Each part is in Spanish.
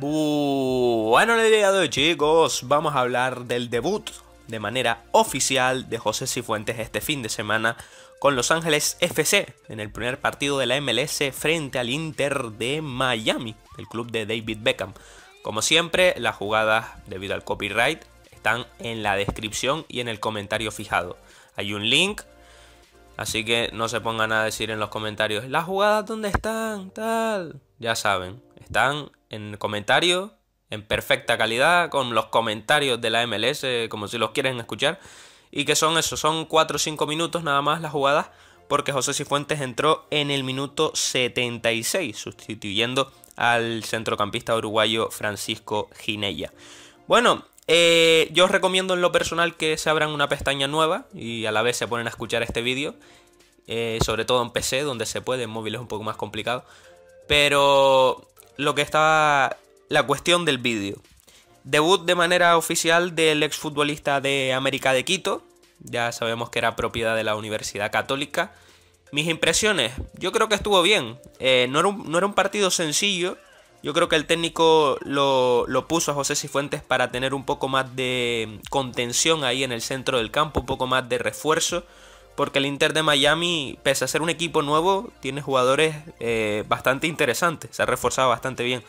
Bueno, en el día de hoy, chicos, vamos a hablar del debut de manera oficial de José Cifuentes este fin de semana con Los Ángeles FC en el primer partido de la MLS frente al Inter de Miami, el club de David Beckham. Como siempre, las jugadas debido al copyright están en la descripción y en el comentario fijado. Hay un link, así que no se pongan a decir en los comentarios las jugadas dónde están, tal. Ya saben, están en el comentario, en perfecta calidad, con los comentarios de la MLS, como si los quieren escuchar. Y que son eso, son 4 o 5 minutos nada más las jugadas, porque José Cifuentes entró en el minuto 76, sustituyendo al centrocampista uruguayo Francisco Ginella. Bueno, yo os recomiendo en lo personal que se abran una pestaña nueva y a la vez se ponen a escuchar este vídeo, sobre todo en PC, donde se puede, en móvil es un poco más complicado. Pero lo que está la cuestión del vídeo. Debut de manera oficial del exfutbolista de América de Quito. Ya sabemos que era propiedad de la Universidad Católica. Mis impresiones, yo creo que estuvo bien. No era un partido sencillo. Yo creo que el técnico lo puso a José Cifuentes para tener un poco más de contención ahí en el centro del campo, un poco más de refuerzo. Porque el Inter de Miami, pese a ser un equipo nuevo, tiene jugadores bastante interesantes. Se ha reforzado bastante bien.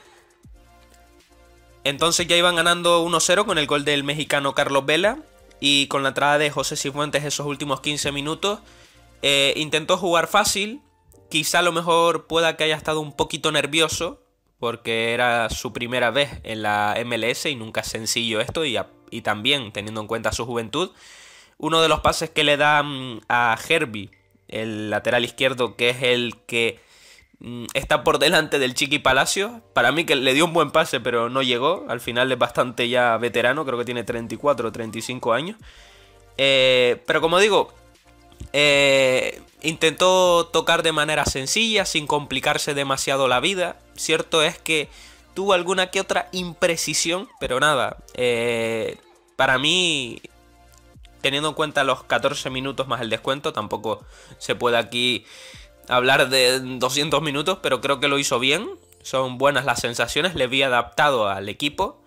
Entonces ya iban ganando 1-0 con el gol del mexicano Carlos Vela. Y con la entrada de José Cifuentes esos últimos 15 minutos. Intentó jugar fácil. Quizá a lo mejor pueda que haya estado un poquito nervioso. Porque era su primera vez en la MLS y nunca es sencillo esto. Y también teniendo en cuenta su juventud. Uno de los pases que le dan a Herbie, el lateral izquierdo, que es el que está por delante del Chiqui Palacios. Para mí que le dio un buen pase, pero no llegó. Al final es bastante ya veterano, creo que tiene 34 o 35 años. Pero como digo, intentó tocar de manera sencilla, sin complicarse demasiado la vida. Cierto es que tuvo alguna que otra imprecisión, pero nada. Para mí, teniendo en cuenta los 14 minutos más el descuento, tampoco se puede aquí hablar de 200 minutos, pero creo que lo hizo bien. Son buenas las sensaciones, le vi adaptado al equipo,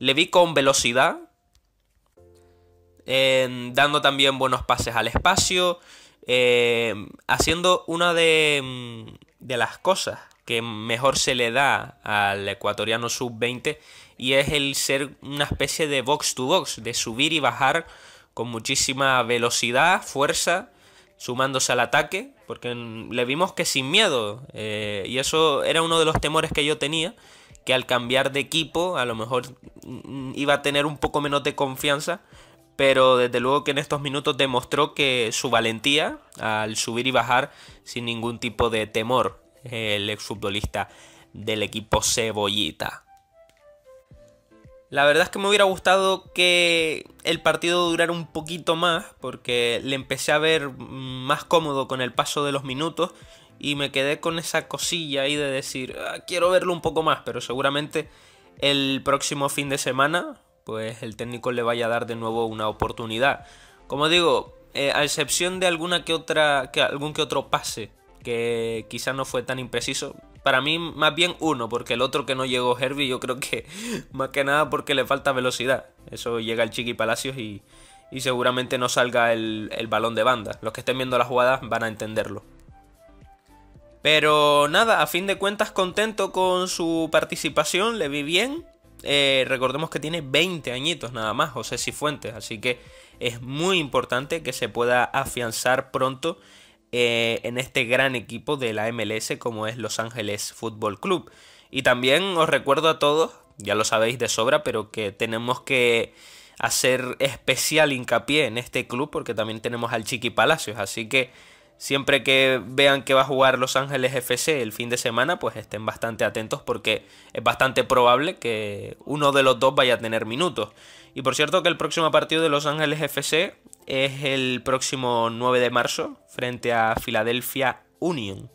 le vi con velocidad, dando también buenos pases al espacio, haciendo una de las cosas que mejor se le da al ecuatoriano sub-20, y es el ser una especie de box to box, de subir y bajar con muchísima velocidad, fuerza, sumándose al ataque, porque le vimos que sin miedo, y eso era uno de los temores que yo tenía, que al cambiar de equipo a lo mejor iba a tener un poco menos de confianza, pero desde luego que en estos minutos demostró que su valentía al subir y bajar sin ningún tipo de temor, el exfutbolista del equipo Cebollita. La verdad es que me hubiera gustado que el partido durara un poquito más, porque le empecé a ver más cómodo con el paso de los minutos y me quedé con esa cosilla ahí de decir, quiero verlo un poco más, pero seguramente el próximo fin de semana pues el técnico le vaya a dar de nuevo una oportunidad. Como digo, a excepción de algún que otro pase que quizás no fue tan impreciso. Para mí más bien uno, porque el otro que no llegó, Herbie, yo creo que más que nada porque le falta velocidad. Eso llega el Chiqui Palacios y seguramente no salga el balón de banda. Los que estén viendo las jugadas van a entenderlo. Pero nada, a fin de cuentas contento con su participación, le vi bien. Recordemos que tiene 20 añitos nada más José Cifuentes, así que es muy importante que se pueda afianzar pronto en este gran equipo de la MLS como es Los Ángeles Fútbol Club. Y también os recuerdo a todos, ya lo sabéis de sobra, pero que tenemos que hacer especial hincapié en este club porque también tenemos al Chiqui Palacios, así que siempre que vean que va a jugar Los Ángeles FC el fin de semana, pues estén bastante atentos porque es bastante probable que uno de los dos vaya a tener minutos. Y por cierto que el próximo partido de Los Ángeles FC es el próximo 9 de marzo frente a Philadelphia Union.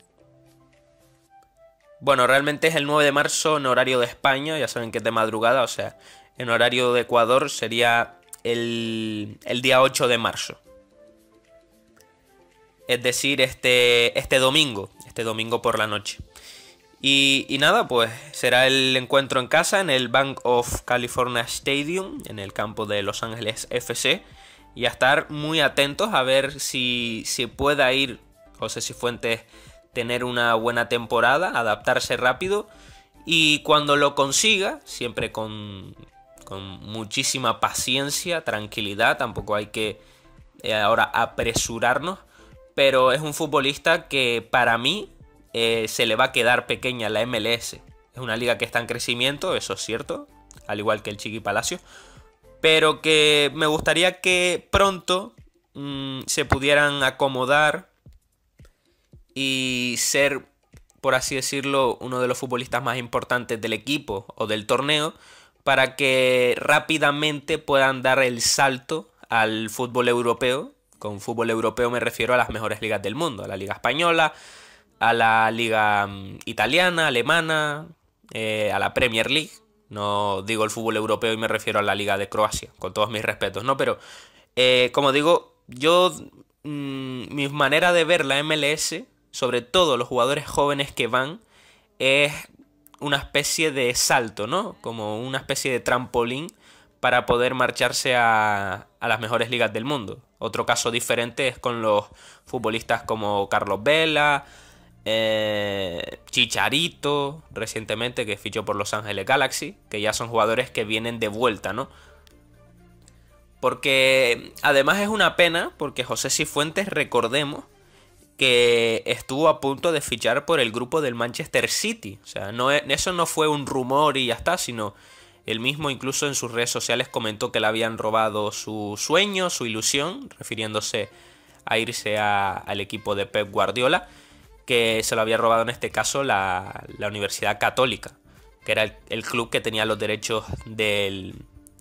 Bueno, realmente es el 9 de marzo en horario de España, ya saben que es de madrugada, o sea, en horario de Ecuador sería el día 8 de marzo. Es decir, este domingo por la noche. Y nada, pues será el encuentro en casa en el Bank of California Stadium, en el campo de Los Ángeles FC. Y a estar muy atentos a ver si pueda ir José Cifuentes, tener una buena temporada, adaptarse rápido. Y cuando lo consiga, siempre con muchísima paciencia, tranquilidad, tampoco hay que ahora apresurarnos. Pero es un futbolista que para mí se le va a quedar pequeña la MLS. Es una liga que está en crecimiento, eso es cierto, al igual que el Chiqui Palacios. Pero que me gustaría que pronto se pudieran acomodar y ser, por así decirlo, uno de los futbolistas más importantes del equipo o del torneo, para que rápidamente puedan dar el salto al fútbol europeo. Con fútbol europeo me refiero a las mejores ligas del mundo, a la liga española, a la liga italiana, alemana, a la Premier League. No digo el fútbol europeo y me refiero a la liga de Croacia, con todos mis respetos, ¿no? Pero, como digo, yo, mi manera de ver la MLS, sobre todo los jugadores jóvenes que van, es una especie de salto, ¿no? Como una especie de trampolín para poder marcharse a las mejores ligas del mundo. Otro caso diferente es con los futbolistas como Carlos Vela, Chicharito, recientemente, que fichó por Los Ángeles Galaxy, que ya son jugadores que vienen de vuelta, ¿no? Porque además es una pena, porque José Cifuentes, recordemos, que estuvo a punto de fichar por el grupo del Manchester City. O sea, no, eso no fue un rumor y ya está, sino él mismo incluso en sus redes sociales comentó que le habían robado su sueño, su ilusión, refiriéndose a irse al equipo de Pep Guardiola, que se lo había robado en este caso la Universidad Católica, que era el club que tenía los derechos del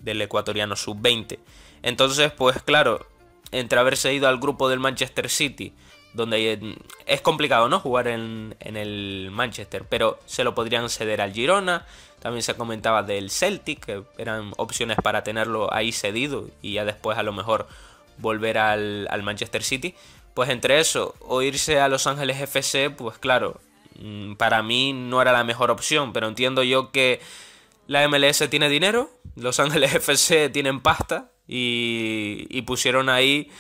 ecuatoriano sub-20. Entonces, pues claro, entre haberse ido al grupo del Manchester City, donde es complicado, ¿no?, jugar en el Manchester, pero se lo podrían ceder al Girona. También se comentaba del Celtic, que eran opciones para tenerlo ahí cedido y ya después a lo mejor volver al Manchester City. Pues entre eso o irse a Los Ángeles FC, pues claro, para mí no era la mejor opción, pero entiendo yo que la MLS tiene dinero, Los Ángeles FC tienen pasta y pusieron ahí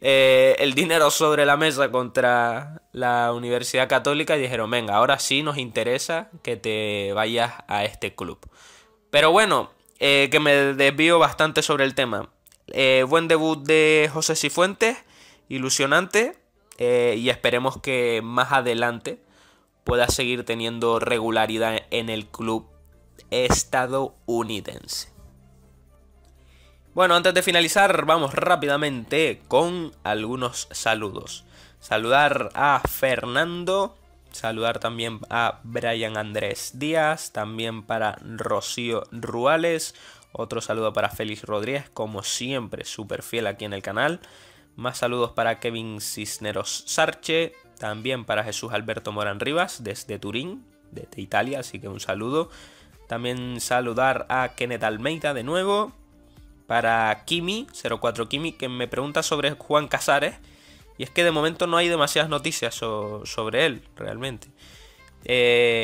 el dinero sobre la mesa contra la Universidad Católica y dijeron: venga, ahora sí nos interesa que te vayas a este club. Pero bueno, que me desvío bastante sobre el tema. Buen debut de José Cifuentes, ilusionante, y esperemos que más adelante pueda seguir teniendo regularidad en el club estadounidense. Bueno, antes de finalizar, vamos rápidamente con algunos saludos. Saludar a Fernando, saludar también a Brian Andrés Díaz, también para Rocío Ruales, otro saludo para Félix Rodríguez, como siempre, súper fiel aquí en el canal. Más saludos para Kevin Cisneros Sarche, también para Jesús Alberto Morán Rivas desde Turín, desde Italia, así que un saludo. También saludar a Kenneth Almeida de nuevo, para Kimi, 04 Kimi, que me pregunta sobre Juan Casares, y es que de momento no hay demasiadas noticias sobre él, realmente.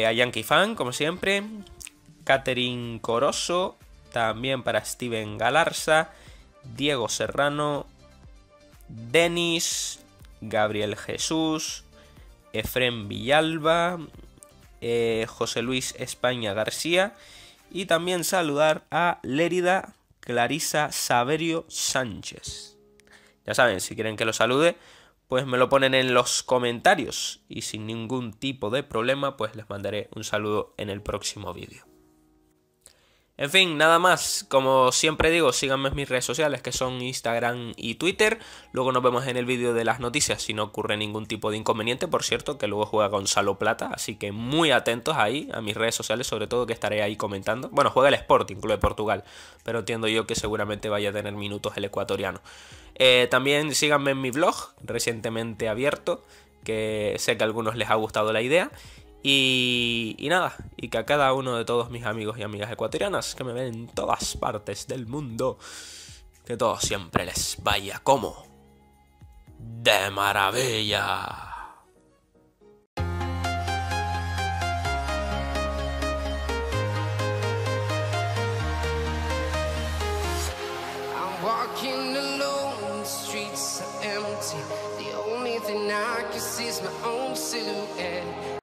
A Yankee Fan, como siempre, Catherine Corozo, también para Steven Galarza, Diego Serrano, Denis, Gabriel Jesús, Efrén Villalba, José Luis España García, y también saludar a Lérida Clarisa Saverio Sánchez. Ya saben, si quieren que lo salude, pues me lo ponen en los comentarios y sin ningún tipo de problema, pues les mandaré un saludo en el próximo vídeo. En fin, nada más. Como siempre digo, síganme en mis redes sociales, que son Instagram y Twitter. Luego nos vemos en el vídeo de las noticias, si no ocurre ningún tipo de inconveniente. Por cierto, que luego juega Gonzalo Plata, así que muy atentos ahí a mis redes sociales, sobre todo, que estaré ahí comentando. Bueno, juega el Sporting Club de Portugal, pero entiendo yo que seguramente vaya a tener minutos el ecuatoriano. También síganme en mi blog, recientemente abierto, que sé que a algunos les ha gustado la idea. Y nada, y que a cada uno de todos mis amigos y amigas ecuatorianas que me ven en todas partes del mundo, que todo siempre les vaya como de maravilla. walking alone, the streets are empty. The only thing I can see is my own silhouette.